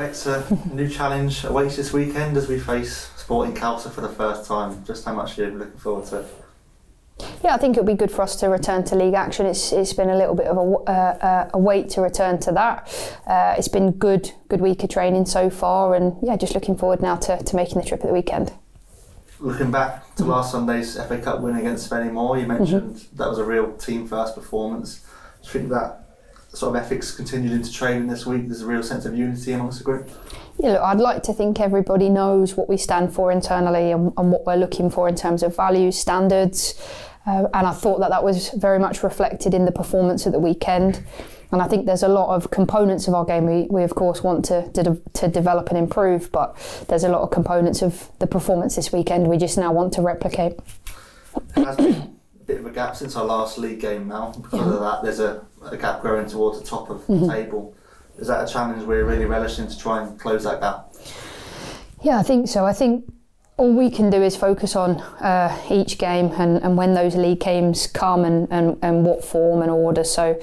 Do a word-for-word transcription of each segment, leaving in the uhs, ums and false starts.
Bex, a new challenge awaits this weekend as we face Sporting Khalsa for the first time. Just how much are you looking forward to it? Yeah, I think it'll be good for us to return to league action. It's it's been a little bit of a, uh, a wait to return to that. Uh, it's been good good week of training so far, and yeah, just looking forward now to, to making the trip at the weekend. Looking back to last Sunday's F A Cup win against Svenny Moore, you mentioned mm-hmm. that was a real team first performance. Do you think that sort of ethics continued into training this week? There's a real sense of unity amongst the group? Yeah, look, I'd like to think everybody knows what we stand for internally and, and what we're looking for in terms of values, standards. Uh, and I thought that that was very much reflected in the performance at the weekend. And I think there's a lot of components of our game we, we of course want to, to, de to develop and improve, but there's a lot of components of the performance this weekend we just now want to replicate. It has been a bit of a gap since our last league game now. Because yeah. of that, there's a, a gap growing towards the top of mm-hmm. the table. Is that a challenge we're really relishing to try and close that gap? Yeah, I think so. I think all we can do is focus on uh, each game and, and when those league games come and, and, and what form and order. So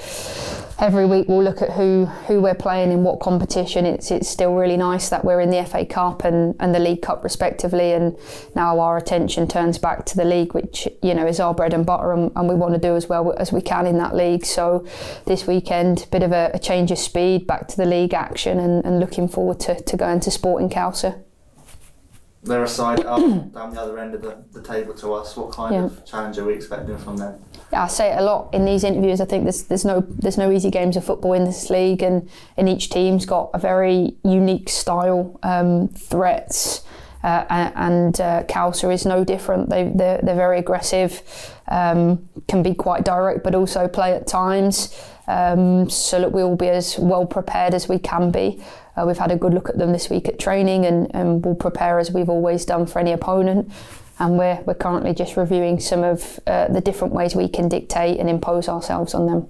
every week we'll look at who, who we're playing in what competition. It's it's still really nice that we're in the F A Cup and, and the League Cup respectively, and now our attention turns back to the league, which you know is our bread and butter, and, and we want to do as well as we can in that league. So this weekend, bit of a, a change of speed back to the league action, and, and looking forward to, to going to Sporting Khalsa. They're a side up down the other end of the, the table to us. What kind yeah. of challenge are we expecting from them? Yeah, I say it a lot in these interviews. I think there's there's no there's no easy games of football in this league, and and each team's got a very unique style, um, threats, uh, and uh, Khalsa is no different. They they're, they're very aggressive, um, can be quite direct, but also play at times. Um, so look, we will be as well prepared as we can be. Uh, we've had a good look at them this week at training, and, and we'll prepare as we've always done for any opponent. And we're, we're currently just reviewing some of uh, the different ways we can dictate and impose ourselves on them.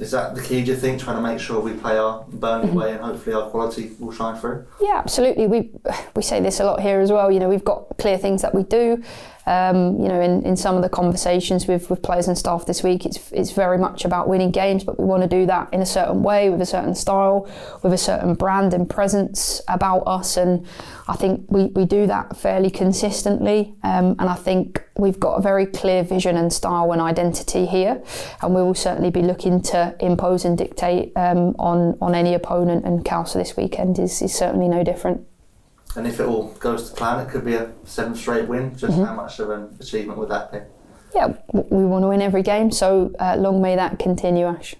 Is that the key, do you think, trying to make sure we play our Burnley mm-hmm. way and hopefully our quality will shine through? Yeah, absolutely. We we say this a lot here as well. You know, we've got clear things that we do. Um, you know, in, in some of the conversations with, with players and staff this week, it's, it's very much about winning games, but we want to do that in a certain way, with a certain style, with a certain brand and presence about us. And I think we, we do that fairly consistently. Um, and I think we've got a very clear vision and style and identity here. And we will certainly be looking to impose and dictate um, on, on any opponent, and Khalsa this weekend is, is certainly no different. And if it all goes to plan, it could be a seventh straight win. Just mm-hmm. how much of an achievement would that be? Yeah, we want to win every game, so uh, long may that continue, Ash.